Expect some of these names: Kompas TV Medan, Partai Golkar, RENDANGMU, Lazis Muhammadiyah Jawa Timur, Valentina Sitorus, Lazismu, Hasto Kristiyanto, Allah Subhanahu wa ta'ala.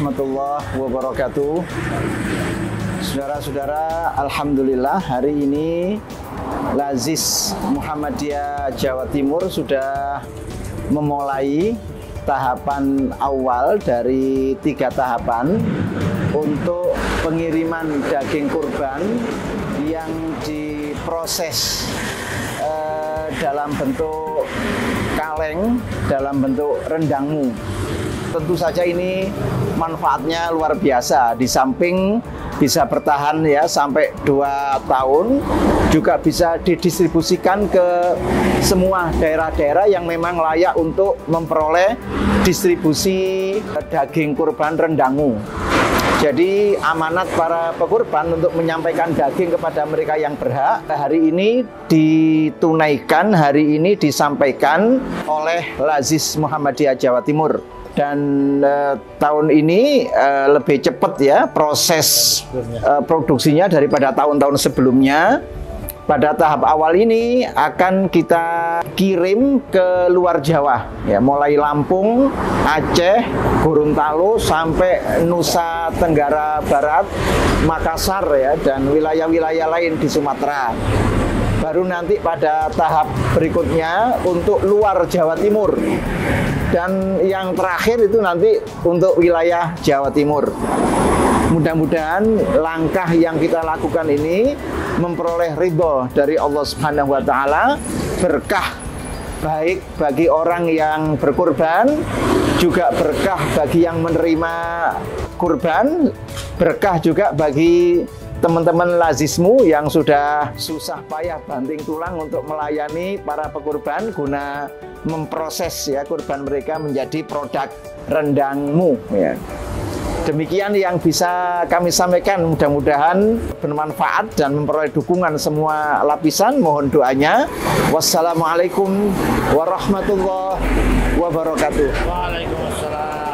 warahmatullahi wabarakatuh. Saudara-saudara, alhamdulillah hari ini Lazis Muhammadiyah Jawa Timur sudah memulai tahapan awal dari 3 tahapan untuk pengiriman daging kurban yang diproses dalam bentuk kaleng, dalam bentuk rendangmu. Tentu saja ini manfaatnya luar biasa. Di samping bisa bertahan ya sampai 2 tahun, juga bisa didistribusikan ke semua daerah-daerah yang memang layak untuk memperoleh distribusi daging kurban rendangmu. Jadi amanat para pekurban untuk menyampaikan daging kepada mereka yang berhak hari ini ditunaikan, hari ini disampaikan oleh Lazis Muhammadiyah Jawa Timur. Dan tahun ini lebih cepat ya proses produksinya daripada tahun-tahun sebelumnya. Pada tahap awal ini akan kita kirim ke luar Jawa, ya, mulai Lampung, Aceh, Gorontalo, sampai Nusa Tenggara Barat, Makassar, ya, dan wilayah-wilayah lain di Sumatera. Baru nanti pada tahap berikutnya untuk luar Jawa Timur. Dan yang terakhir itu nanti untuk wilayah Jawa Timur. Mudah-mudahan langkah yang kita lakukan ini memperoleh ridho dari Allah Subhanahu wa ta'ala, berkah baik bagi orang yang berkurban, juga berkah bagi yang menerima kurban, berkah juga bagi teman-teman Lazismu yang sudah susah payah banting tulang untuk melayani para pekurban guna memproses ya kurban mereka menjadi produk rendangmu ya. Demikian yang bisa kami sampaikan, mudah-mudahan bermanfaat dan memperoleh dukungan semua lapisan. Mohon doanya. Wassalamualaikum warahmatullahi wabarakatuh. Waalaikumsalam.